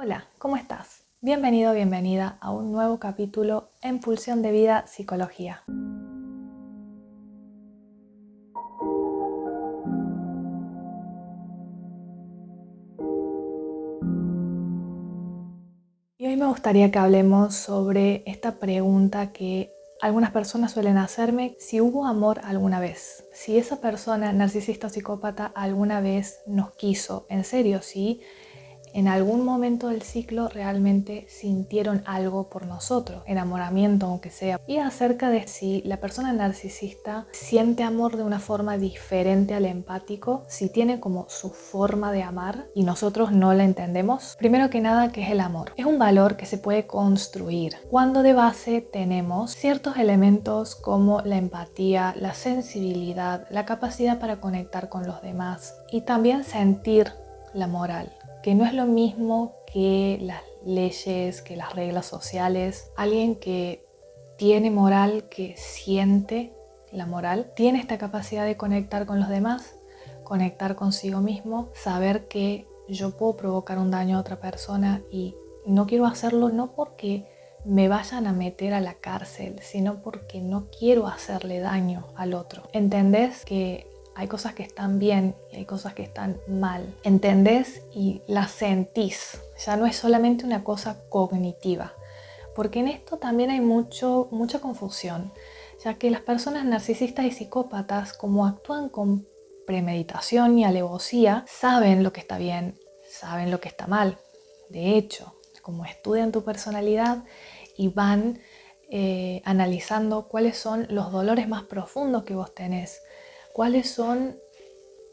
Hola, ¿cómo estás? Bienvenido o bienvenida a un nuevo capítulo en Pulsión de Vida Psicología. Y hoy me gustaría que hablemos sobre esta pregunta que algunas personas suelen hacerme: si hubo amor alguna vez, si esa persona narcisista o psicópata alguna vez nos quiso, en serio, si en algún momento del ciclo realmente sintieron algo por nosotros, enamoramiento aunque sea, y acerca de si la persona narcisista siente amor de una forma diferente al empático, si tiene como su forma de amar y nosotros no la entendemos. Primero que nada, ¿qué es el amor? Es un valor que se puede construir cuando de base tenemos ciertos elementos como la empatía, la sensibilidad, la capacidad para conectar con los demás y también sentir la moral, que no es lo mismo que las leyes, que las reglas sociales. Alguien que tiene moral, que siente la moral, tiene esta capacidad de conectar con los demás, conectar consigo mismo, saber que yo puedo provocar un daño a otra persona y no quiero hacerlo, no porque me vayan a meter a la cárcel, sino porque no quiero hacerle daño al otro. ¿Entendés que hay cosas que están bien y hay cosas que están mal? Entendés y las sentís. Ya no es solamente una cosa cognitiva. Porque en esto también hay mucha confusión, ya que las personas narcisistas y psicópatas, como actúan con premeditación y alevosía, saben lo que está bien, saben lo que está mal. De hecho, como estudian tu personalidad y van analizando cuáles son los dolores más profundos que vos tenés, cuáles son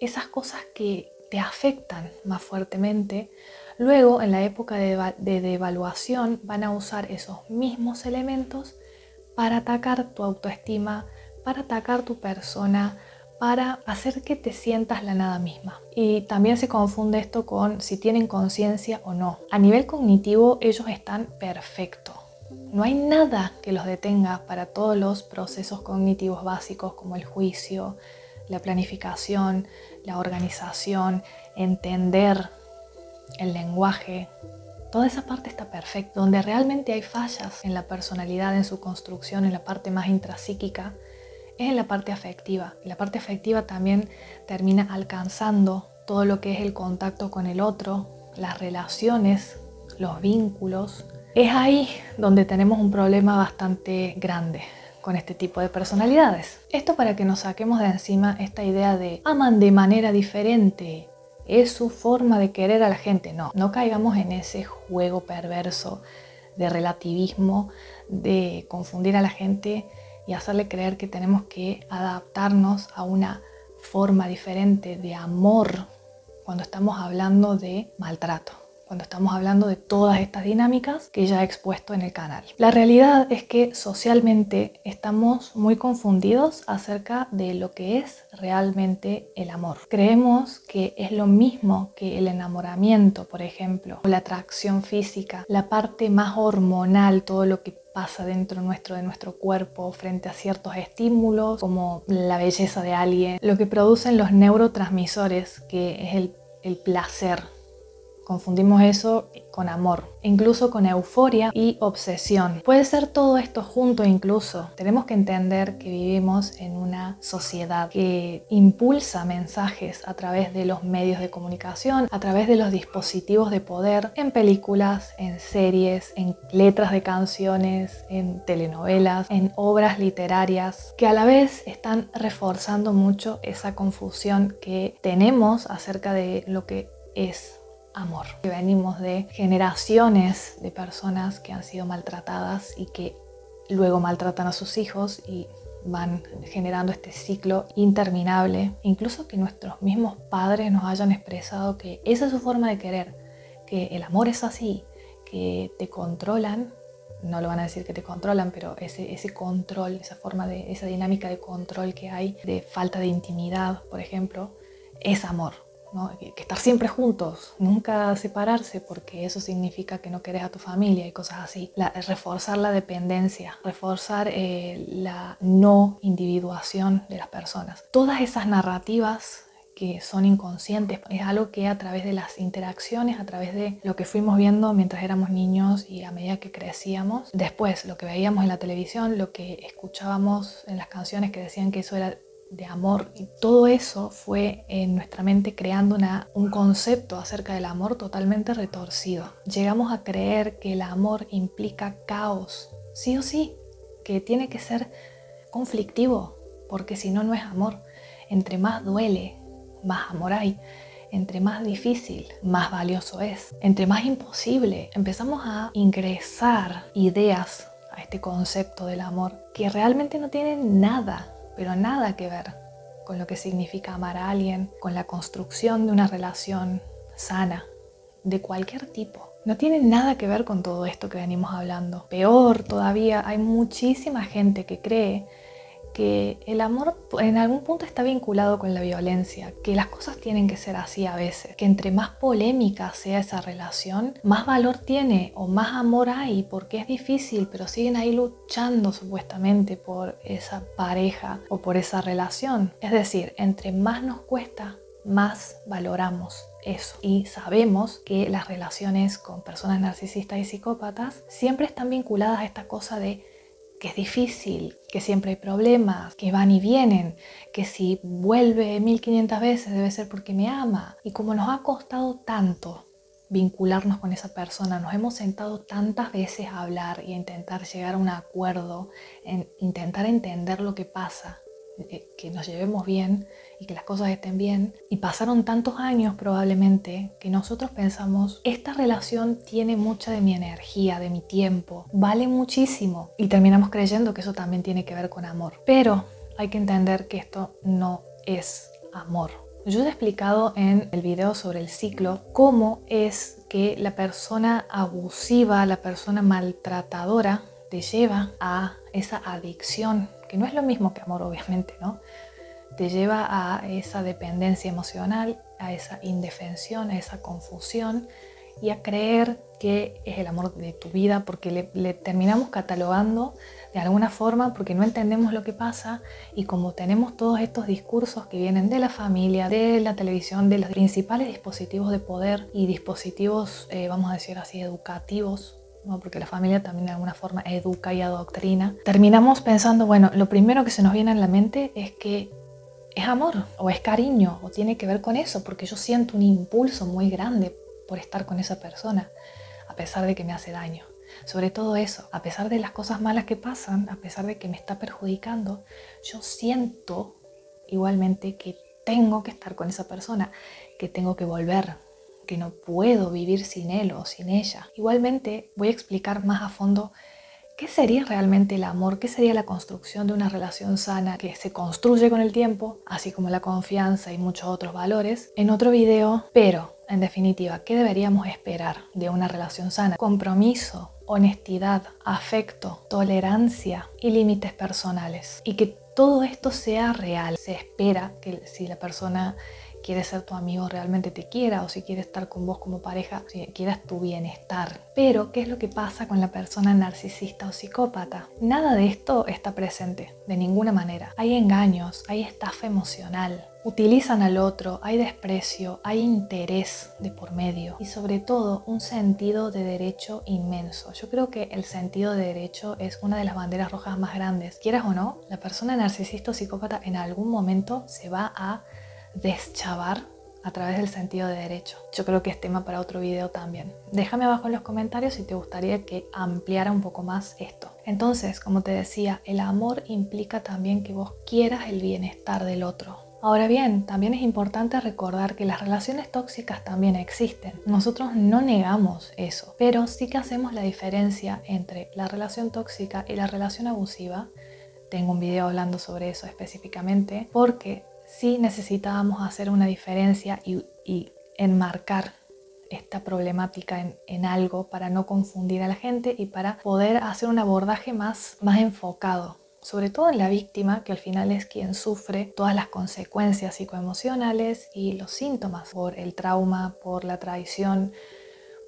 esas cosas que te afectan más fuertemente, luego en la época de devaluación van a usar esos mismos elementos para atacar tu autoestima, para atacar tu persona, para hacer que te sientas la nada misma. Y también se confunde esto con si tienen conciencia o no. A nivel cognitivo ellos están perfectos. No hay nada que los detenga para todos los procesos cognitivos básicos como el juicio, la planificación, la organización, entender el lenguaje. Toda esa parte está perfecta. Donde realmente hay fallas en la personalidad, en su construcción, en la parte más intrapsíquica, es en la parte afectiva. La parte afectiva también termina alcanzando todo lo que es el contacto con el otro, las relaciones, los vínculos. Es ahí donde tenemos un problema bastante grande con este tipo de personalidades. Esto para que nos saquemos de encima esta idea de aman de manera diferente, es su forma de querer a la gente. No, no caigamos en ese juego perverso de relativismo, de confundir a la gente y hacerle creer que tenemos que adaptarnos a una forma diferente de amor cuando estamos hablando de maltrato, cuando estamos hablando de todas estas dinámicas que ya he expuesto en el canal. La realidad es que socialmente estamos muy confundidos acerca de lo que es realmente el amor. Creemos que es lo mismo que el enamoramiento, por ejemplo, o la atracción física, la parte más hormonal, todo lo que pasa dentro nuestro, de nuestro cuerpo, frente a ciertos estímulos, como la belleza de alguien, lo que producen los neurotransmisores, que es el placer. Confundimos eso con amor, incluso con euforia y obsesión. Puede ser todo esto junto incluso. Tenemos que entender que vivimos en una sociedad que impulsa mensajes a través de los medios de comunicación, a través de los dispositivos de poder, en películas, en series, en letras de canciones, en telenovelas, en obras literarias, que a la vez están reforzando mucho esa confusión que tenemos acerca de lo que es amor. Venimos de generaciones de personas que han sido maltratadas y que luego maltratan a sus hijos y van generando este ciclo interminable. Incluso que nuestros mismos padres nos hayan expresado que esa es su forma de querer, que el amor es así, que te controlan. No lo van a decir que te controlan, pero ese control, esa dinámica de control que hay, de falta de intimidad, por ejemplo, es amor, ¿no? Que estar siempre juntos, nunca separarse, porque eso significa que no querés a tu familia y cosas así. Reforzar la dependencia, reforzar la no individuación de las personas. Todas esas narrativas que son inconscientes. Es algo que a través de las interacciones, a través de lo que fuimos viendo mientras éramos niños y a medida que crecíamos, después lo que veíamos en la televisión, lo que escuchábamos en las canciones que decían que eso era de amor, y todo eso fue en nuestra mente creando un concepto acerca del amor totalmente retorcido. Llegamos a creer que el amor implica caos, sí o sí, que tiene que ser conflictivo, porque si no, no es amor. Entre más duele, más amor hay. Entre más difícil, más valioso es. Entre más imposible, empezamos a ingresar ideas a este concepto del amor que realmente no tienen nada, pero nada que ver con lo que significa amar a alguien, con la construcción de una relación sana, de cualquier tipo. No tiene nada que ver con todo esto que venimos hablando. Peor todavía, hay muchísima gente que cree que el amor en algún punto está vinculado con la violencia, que las cosas tienen que ser así a veces, que entre más polémica sea esa relación, más valor tiene o más amor hay, porque es difícil, pero siguen ahí luchando supuestamente por esa pareja o por esa relación. Es decir, entre más nos cuesta, más valoramos eso. Y sabemos que las relaciones con personas narcisistas y psicópatas siempre están vinculadas a esta cosa de que es difícil, que siempre hay problemas, que van y vienen, que si vuelve 1500 veces debe ser porque me ama. Y como nos ha costado tanto vincularnos con esa persona, nos hemos sentado tantas veces a hablar y a intentar llegar a un acuerdo, en intentar entender lo que pasa, que nos llevemos bien y que las cosas estén bien. Y pasaron tantos años probablemente que nosotros pensamos, esta relación tiene mucha de mi energía, de mi tiempo, vale muchísimo. Y terminamos creyendo que eso también tiene que ver con amor. Pero hay que entender que esto no es amor. Yo te he explicado en el video sobre el ciclo cómo es que la persona abusiva, la persona maltratadora, te lleva a esa adicción, que no es lo mismo que amor, obviamente, ¿no? Te lleva a esa dependencia emocional, a esa indefensión, a esa confusión y a creer que es el amor de tu vida, porque le terminamos catalogando de alguna forma porque no entendemos lo que pasa. Y como tenemos todos estos discursos que vienen de la familia, de la televisión, de los principales dispositivos de poder y dispositivos, vamos a decir así, educativos, ¿no? Porque la familia también de alguna forma educa y adoctrina, terminamos pensando, bueno, lo primero que se nos viene a la mente es que es amor o es cariño o tiene que ver con eso, porque yo siento un impulso muy grande por estar con esa persona, a pesar de que me hace daño. Sobre todo eso, a pesar de las cosas malas que pasan, a pesar de que me está perjudicando, yo siento igualmente que tengo que estar con esa persona, que tengo que volver, que no puedo vivir sin él o sin ella. Igualmente voy a explicar más a fondo qué sería realmente el amor, qué sería la construcción de una relación sana que se construye con el tiempo, así como la confianza y muchos otros valores, en otro video. Pero, en definitiva, ¿qué deberíamos esperar de una relación sana? Compromiso, honestidad, afecto, tolerancia y límites personales. Y que todo esto sea real. Se espera que si la persona quieres ser tu amigo realmente te quiera, o si quieres estar con vos como pareja, si quieras tu bienestar. Pero, ¿qué es lo que pasa con la persona narcisista o psicópata? Nada de esto está presente, de ninguna manera. Hay engaños, hay estafa emocional, utilizan al otro, hay desprecio, hay interés de por medio y sobre todo un sentido de derecho inmenso. Yo creo que el sentido de derecho es una de las banderas rojas más grandes. Quieras o no, la persona narcisista o psicópata en algún momento se va a deschavar a través del sentido de derecho. Yo creo que es tema para otro video también. Déjame abajo en los comentarios si te gustaría que ampliara un poco más esto. Entonces, como te decía, el amor implica también que vos quieras el bienestar del otro. Ahora bien, también es importante recordar que las relaciones tóxicas también existen. Nosotros no negamos eso, pero sí que hacemos la diferencia entre la relación tóxica y la relación abusiva. Tengo un video hablando sobre eso específicamente, porque sí necesitábamos hacer una diferencia y enmarcar esta problemática en algo para no confundir a la gente y para poder hacer un abordaje más enfocado, sobre todo en la víctima, que al final es quien sufre todas las consecuencias psicoemocionales y los síntomas por el trauma, por la traición,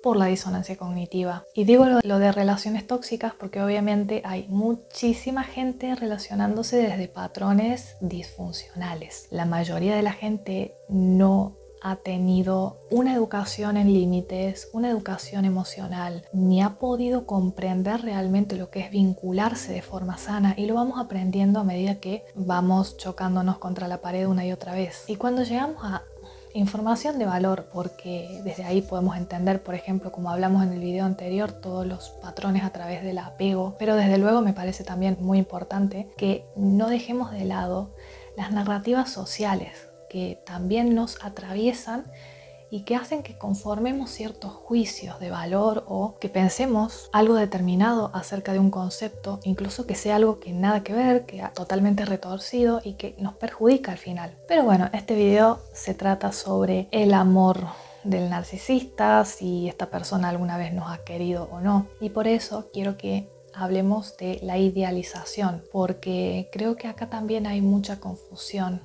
por la disonancia cognitiva. Y digo lo de relaciones tóxicas porque obviamente hay muchísima gente relacionándose desde patrones disfuncionales. La mayoría de la gente no ha tenido una educación en límites, una educación emocional, ni ha podido comprender realmente lo que es vincularse de forma sana, y lo vamos aprendiendo a medida que vamos chocándonos contra la pared una y otra vez. Y cuando llegamos a información de valor, porque desde ahí podemos entender, por ejemplo, como hablamos en el video anterior, todos los patrones a través del apego, pero desde luego me parece también muy importante que no dejemos de lado las narrativas sociales, que también nos atraviesan y que hacen que conformemos ciertos juicios de valor o que pensemos algo determinado acerca de un concepto, incluso que sea algo que nada que ver, que totalmente retorcido y que nos perjudica al final. Pero bueno, este video se trata sobre el amor del narcisista, si esta persona alguna vez nos ha querido o no. Y por eso quiero que hablemos de la idealización, porque creo que acá también hay mucha confusión.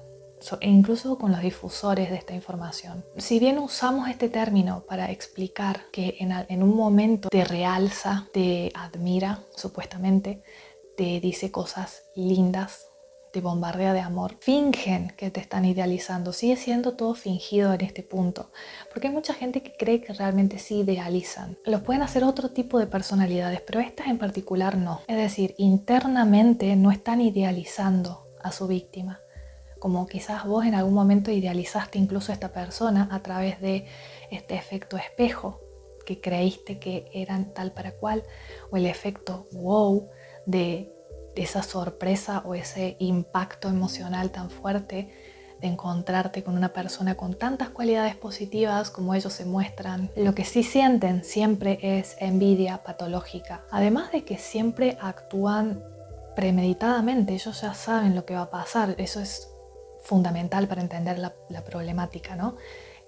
Incluso con los difusores de esta información. Si bien usamos este término para explicar que en un momento te realza, te admira, supuestamente, te dice cosas lindas, te bombardea de amor, fingen que te están idealizando. Sigue siendo todo fingido en este punto, porque hay mucha gente que cree que realmente sí idealizan. Los pueden hacer otro tipo de personalidades, pero estas en particular no. Es decir, internamente no están idealizando a su víctima, como quizás vos en algún momento idealizaste incluso a esta persona a través de este efecto espejo, que creíste que eran tal para cual, o el efecto wow de esa sorpresa o ese impacto emocional tan fuerte de encontrarte con una persona con tantas cualidades positivas como ellos se muestran. Lo que sí sienten siempre es envidia patológica, además de que siempre actúan premeditadamente. Ellos ya saben lo que va a pasar. Eso es fundamental para entender la problemática, ¿no?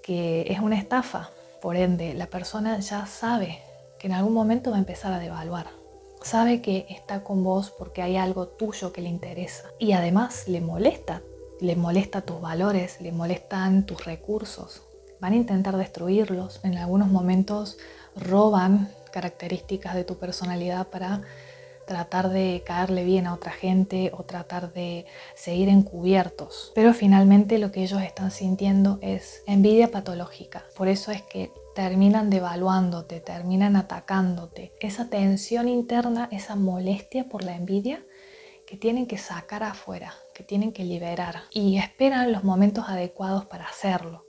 Que es una estafa, por ende la persona ya sabe que en algún momento va a empezar a devaluar, sabe que está con vos porque hay algo tuyo que le interesa y además le molesta tus valores, le molestan tus recursos, van a intentar destruirlos, en algunos momentos roban características de tu personalidad para tratar de caerle bien a otra gente o tratar de seguir encubiertos. Pero finalmente lo que ellos están sintiendo es envidia patológica. Por eso es que terminan devaluándote, terminan atacándote. Esa tensión interna, esa molestia por la envidia que tienen que sacar afuera, que tienen que liberar. Y esperan los momentos adecuados para hacerlo.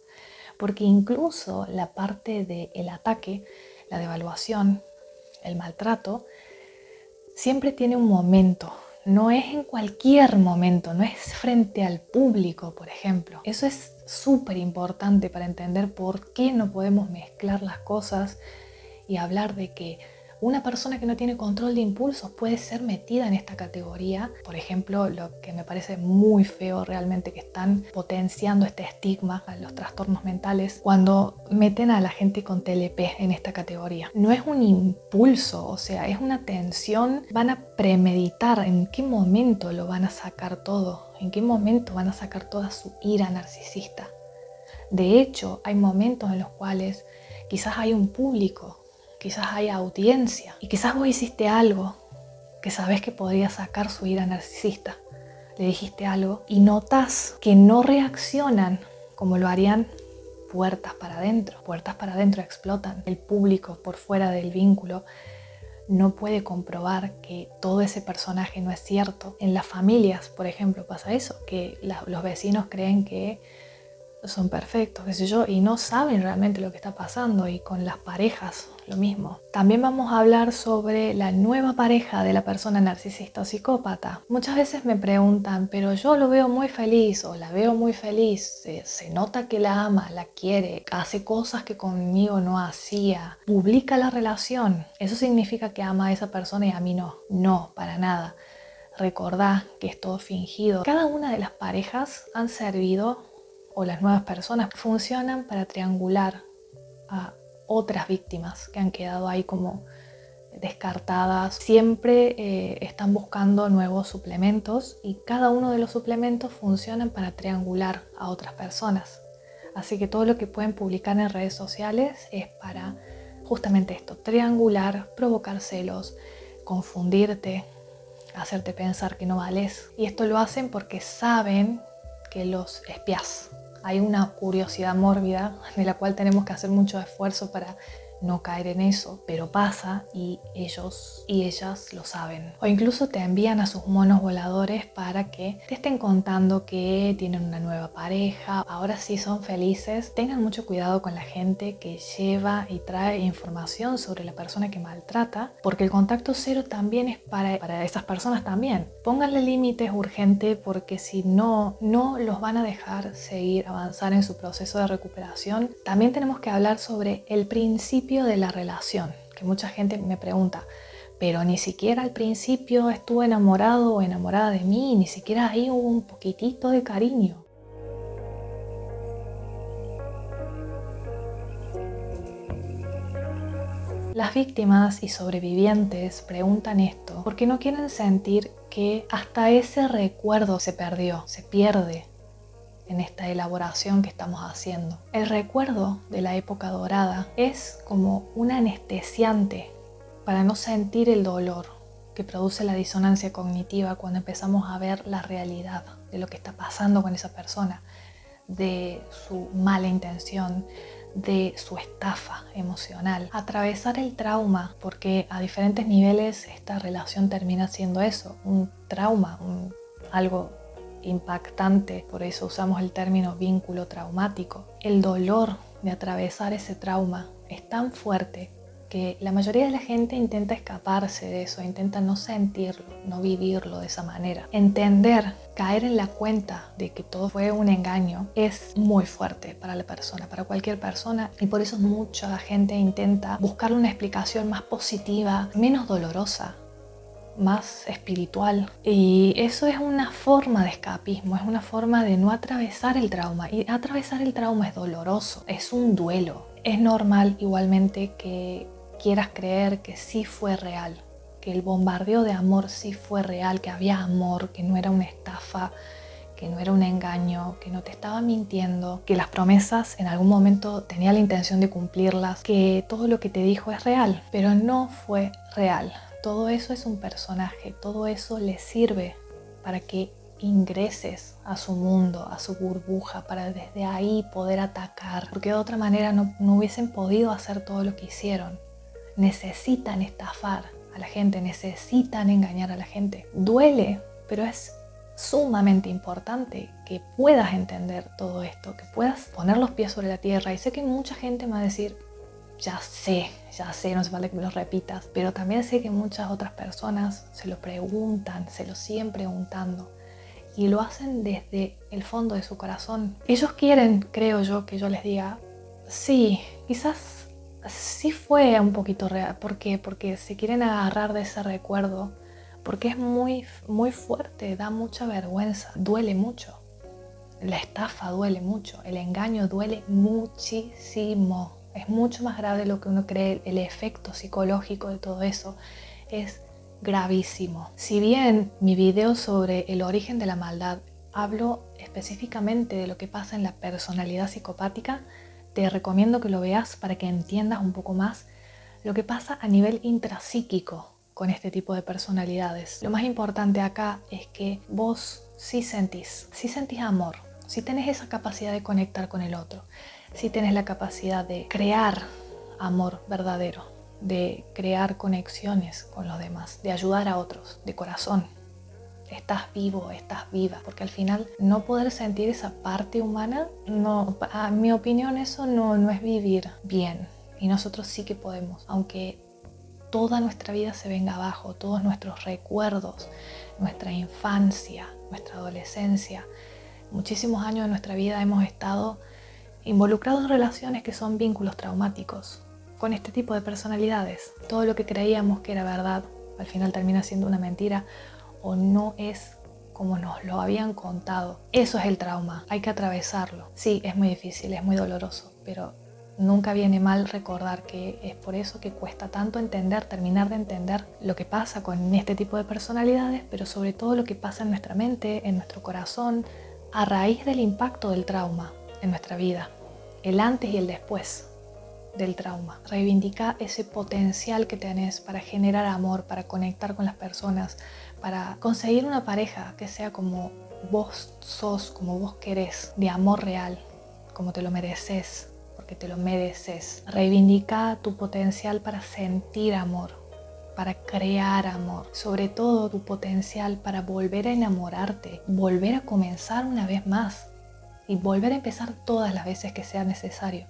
Porque incluso la parte del ataque, la devaluación, el maltrato, siempre tiene un momento, no es en cualquier momento, no es frente al público, por ejemplo. Eso es súper importante para entender por qué no podemos mezclar las cosas y hablar de que una persona que no tiene control de impulsos puede ser metida en esta categoría. Por ejemplo, lo que me parece muy feo realmente, que están potenciando este estigma a los trastornos mentales cuando meten a la gente con TLP en esta categoría. No es un impulso, o sea, es una tensión. Van a premeditar en qué momento lo van a sacar todo, en qué momento van a sacar toda su ira narcisista. De hecho, hay momentos en los cuales quizás hay un público, quizás hay audiencia y quizás vos hiciste algo que sabés que podría sacar su ira narcisista. Le dijiste algo y notas que no reaccionan como lo harían puertas para adentro. Puertas para adentro explotan. El público por fuera del vínculo no puede comprobar que todo ese personaje no es cierto. En las familias, por ejemplo, pasa eso, que los vecinos creen que son perfectos, qué sé yo, y no saben realmente lo que está pasando. Y con las parejas lo mismo. También vamos a hablar sobre la nueva pareja de la persona narcisista o psicópata. Muchas veces me preguntan, pero yo lo veo muy feliz o la veo muy feliz, se nota que la ama, la quiere, hace cosas que conmigo no hacía, publica la relación, ¿eso significa que ama a esa persona y a mí no? No, para nada. Recordá que es todo fingido. Cada una de las parejas han servido, o las nuevas personas funcionan para triangular a otras víctimas que han quedado ahí como descartadas. Siempre están buscando nuevos suplementos y cada uno de los suplementos funcionan para triangular a otras personas. Así que todo lo que pueden publicar en redes sociales es para justamente esto, triangular, provocar celos, confundirte, hacerte pensar que no vales. Y esto lo hacen porque saben que los espías. Hay una curiosidad mórbida de la cual tenemos que hacer mucho esfuerzo para no caer en eso, pero pasa y ellos y ellas lo saben. O incluso te envían a sus monos voladores para que te estén contando que tienen una nueva pareja, ahora sí son felices. Tengan mucho cuidado con la gente que lleva y trae información sobre la persona que maltrata, porque el contacto cero también es para esas personas también. Pónganle límites urgente, porque si no, no los van a dejar seguir avanzar en su proceso de recuperación. También tenemos que hablar sobre el principio de la relación, que mucha gente me pregunta, pero ni siquiera al principio estuve enamorado o enamorada de mí, ni siquiera ahí hubo un poquitito de cariño. Las víctimas y sobrevivientes preguntan esto porque no quieren sentir que hasta ese recuerdo se perdió, se pierde en esta elaboración que estamos haciendo. El recuerdo de la época dorada es como un anestesiante para no sentir el dolor que produce la disonancia cognitiva cuando empezamos a ver la realidad de lo que está pasando con esa persona, de su mala intención, de su estafa emocional. Atravesar el trauma, porque a diferentes niveles esta relación termina siendo eso, un trauma, algo impactante, por eso usamos el término vínculo traumático. El dolor de atravesar ese trauma es tan fuerte que la mayoría de la gente intenta escaparse de eso, intenta no sentirlo, no vivirlo de esa manera. Entender, caer en la cuenta de que todo fue un engaño es muy fuerte para la persona, para cualquier persona, y por eso mucha gente intenta buscarle una explicación más positiva, menos dolorosa, más espiritual, y eso es una forma de escapismo, es una forma de no atravesar el trauma, y atravesar el trauma es doloroso, es un duelo. Es normal igualmente que quieras creer que sí fue real, que el bombardeo de amor sí fue real, que había amor, que no era una estafa, que no era un engaño, que no te estaba mintiendo, que las promesas en algún momento tenía la intención de cumplirlas, que todo lo que te dijo es real, pero no fue real. Todo eso es un personaje, todo eso le sirve para que ingreses a su mundo, a su burbuja, para desde ahí poder atacar, porque de otra manera no hubiesen podido hacer todo lo que hicieron. Necesitan estafar a la gente, necesitan engañar a la gente. Duele, pero es sumamente importante que puedas entender todo esto, que puedas poner los pies sobre la tierra. Y sé que mucha gente me va a decir, ya sé, no hace falta que me lo repitas, pero también sé que muchas otras personas se lo preguntan, se lo siguen preguntando y lo hacen desde el fondo de su corazón. Ellos quieren, creo yo, que yo les diga, sí, quizás sí fue un poquito real. ¿Por qué? Porque se quieren agarrar de ese recuerdo, porque es muy, muy fuerte, da mucha vergüenza, duele mucho. La estafa duele mucho, el engaño duele muchísimo. Es mucho más grave de lo que uno cree, el efecto psicológico de todo eso es gravísimo. Si bien mi video sobre el origen de la maldad hablo específicamente de lo que pasa en la personalidad psicopática, te recomiendo que lo veas para que entiendas un poco más lo que pasa a nivel intrapsíquico con este tipo de personalidades. Lo más importante acá es que vos sí sentís amor, sí tenés esa capacidad de conectar con el otro, si tienes la capacidad de crear amor verdadero, de crear conexiones con los demás, de ayudar a otros, de corazón. Estás vivo, estás viva, porque al final no poder sentir esa parte humana, no, a mi opinión eso no es vivir bien. Y nosotros sí que podemos, aunque toda nuestra vida se venga abajo, todos nuestros recuerdos, nuestra infancia, nuestra adolescencia, muchísimos años de nuestra vida hemos estado involucrados en relaciones que son vínculos traumáticos con este tipo de personalidades. Todo lo que creíamos que era verdad al final termina siendo una mentira o no es como nos lo habían contado. Eso es el trauma, hay que atravesarlo. Sí, es muy difícil, es muy doloroso, pero nunca viene mal recordar que es por eso que cuesta tanto entender, terminar de entender lo que pasa con este tipo de personalidades, pero sobre todo lo que pasa en nuestra mente, en nuestro corazón, a raíz del impacto del trauma en nuestra vida, el antes y el después. del trauma. Reivindica ese potencial que tenés para generar amor, para conectar con las personas, para conseguir una pareja que sea como vos sos, como vos querés, de amor real, como te lo mereces, porque te lo mereces. Reivindica tu potencial para sentir amor, para crear amor, sobre todo tu potencial para volver a enamorarte, volver a comenzar una vez más y volver a empezar todas las veces que sea necesario.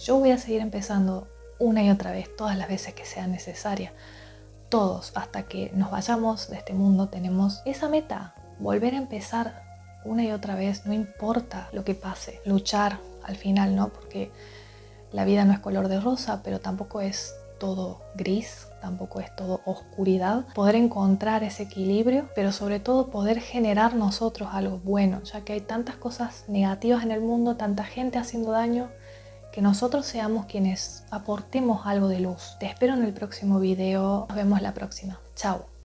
Yo voy a seguir empezando una y otra vez, todas las veces que sea necesaria. Todos, hasta que nos vayamos de este mundo, tenemos esa meta, volver a empezar una y otra vez, no importa lo que pase. Luchar al final, ¿no? Porque la vida no es color de rosa, pero tampoco es todo gris, tampoco es todo oscuridad. Poder encontrar ese equilibrio, pero sobre todo poder generar nosotros algo bueno, ya que hay tantas cosas negativas en el mundo, tanta gente haciendo daño, que nosotros seamos quienes aportemos algo de luz. Te espero en el próximo video. Nos vemos la próxima. Chao.